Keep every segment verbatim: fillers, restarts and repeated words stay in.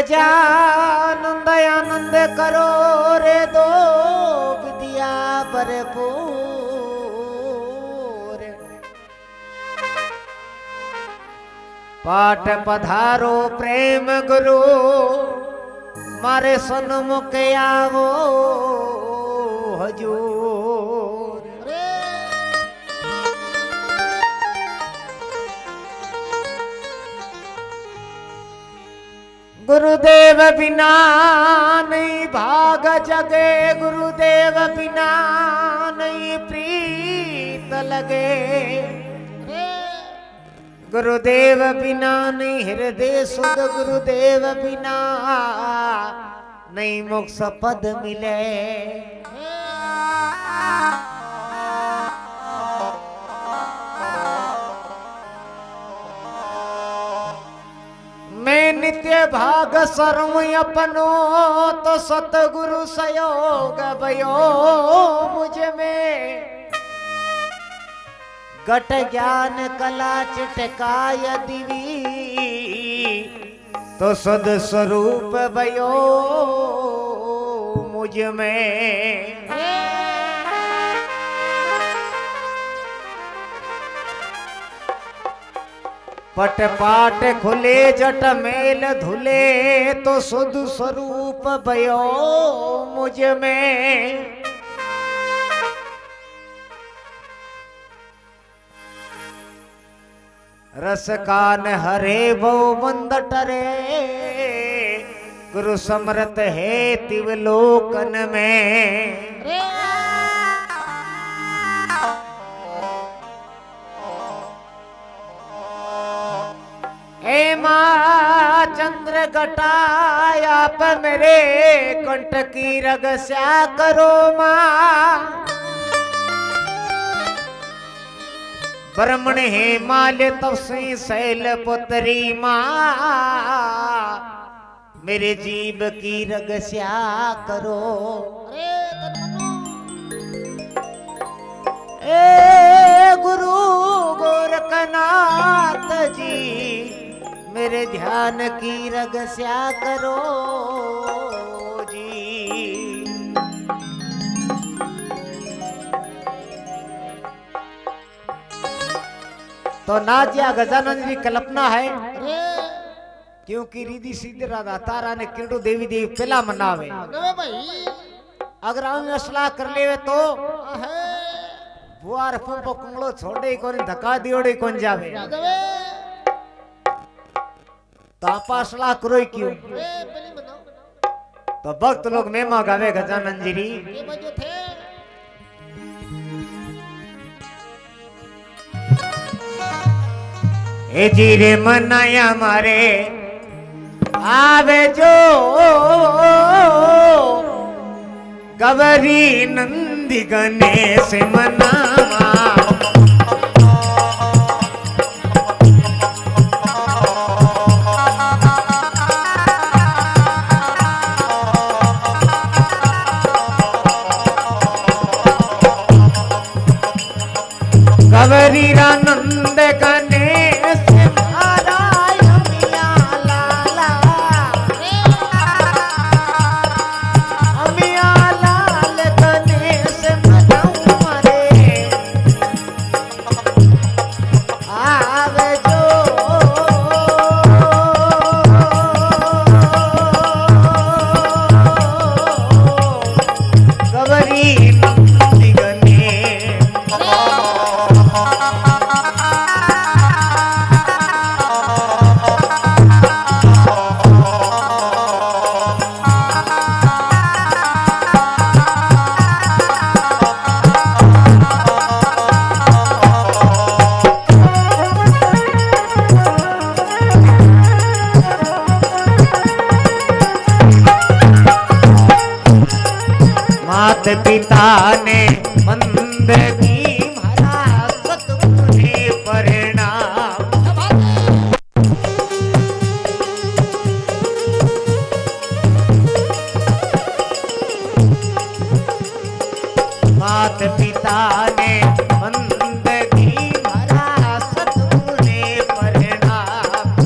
राजा आनंद आनंद करो रे दो विद्या भरपूर। पाठ पधारो प्रेम गुरु मारे सन्मुख आवो हजूर। गुरुदेव बिना नहीं भाग जगे, गुरुदेव बिना नहीं प्रीत लगे, गुरुदेव बिना नहीं हृदय सुध, गुरुदेव बिना नहीं मोक्ष पद मिले। मैं नित्य भाग सर्व अपनो तो सतगुरु सहयोग भयो मुझ में। घट ज्ञान कला चिटकाय दिवी तो सद स्वरूप भयो मुझ में। पट पाट खुले जट मेल धुले तो सुध स्वरूप भयो मुझ में। रस कान हरे भो बंद टरे गुरु समरत है तिवलोकन में। हे मां चंद्र घटाय आप मेरे कंठ की रग स्या करो मां। ब्रह्मण है माल तब से शैल पुत्री माँ मेरे जीव की रग स्या करो। ए गुरु गोरखनाथ जी मेरे ध्यान की रग स्या करो जी। तो नाथ या गजानंद जी कल्पना है क्योंकि रिधि सीधे राधा तारा ने किरडो देवी देवी पहला मनावे। अगर हम असलाह कर लेवे तो बुआर फूफो कुंगलो छोड़े कोन धक्का दियोड़े कोन जावे। तो आप असलाह करो क्यों? तो भक्त लोग मेमा गावे गजानंद जी री। ए जीरे मनाया मारे आवे जो गवरी नंद गणेश मनावा। गवरी नंद गणेश पिता ने मंद की भरा सतगुरु ने परिणाम। मात पिता ने मंद की भरा सतगुरु ने परिणाम।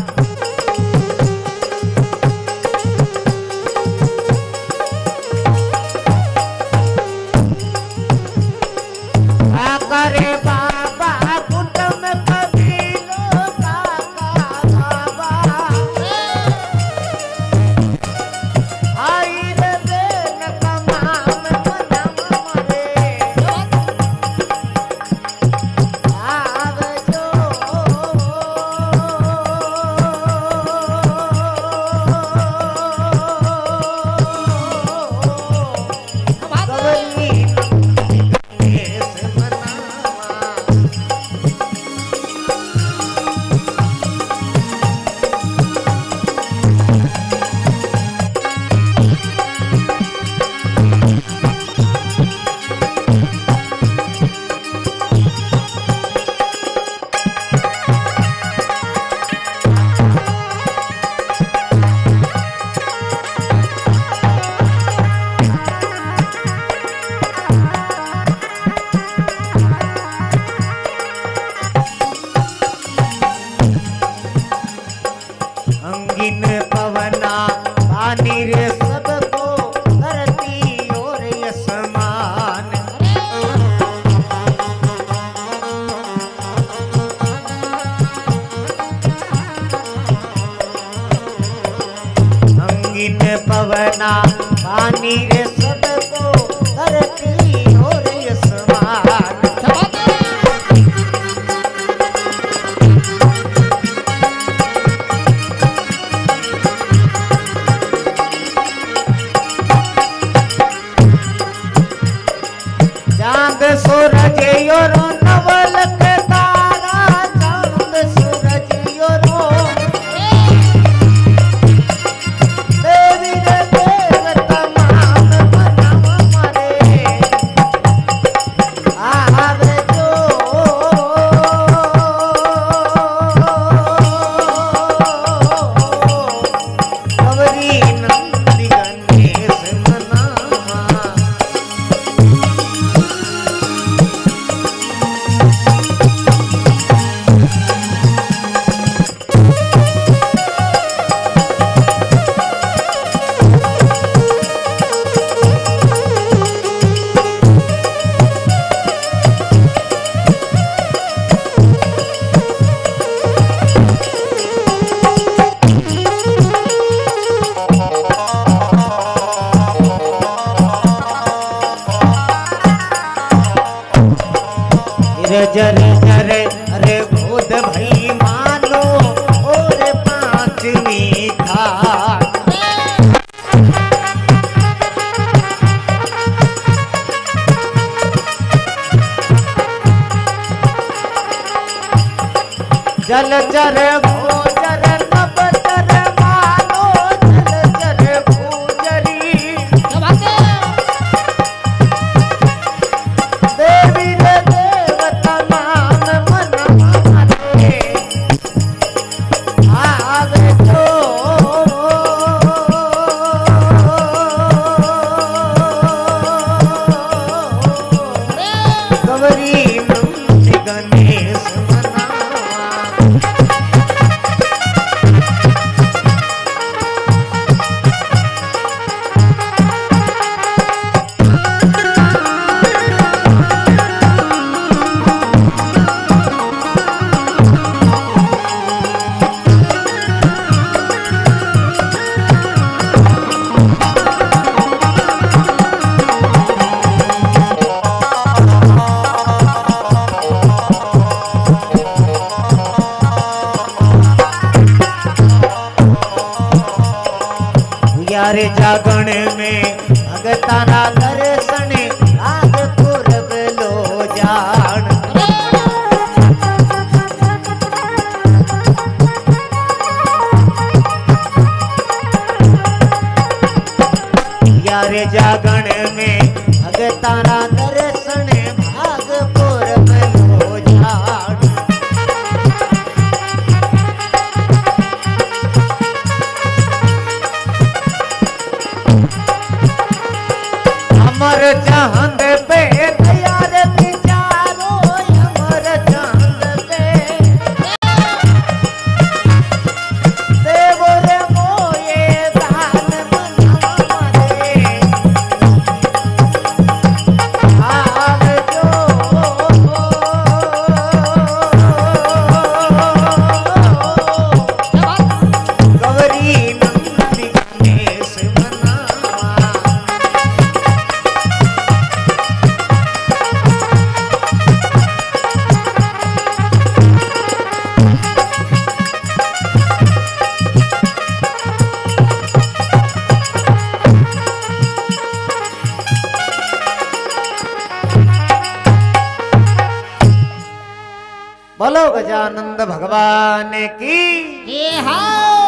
पवना पानी रे सबको धरती हो रही समान। चांद सूरज और नवलख तारा, चांद सूरज और देवी रे देवता मान मनम मरे आवे जो अवरी नंदी गणेश मना। जर जर अरे भूत भई मानो और पांचवी था। जल जर यारे जागण में भगता ना दर्शन राग पूरब लो जान। यारे जागण में भगता ना दर्शन भाग पूरब लो जान। हमर चांद पे यार बिचारो, हमर चांद पे देव रे मोये दान मनारे आव जो गौरी नंदी गणेश मना। बोलो गजानंद भगवान की जय।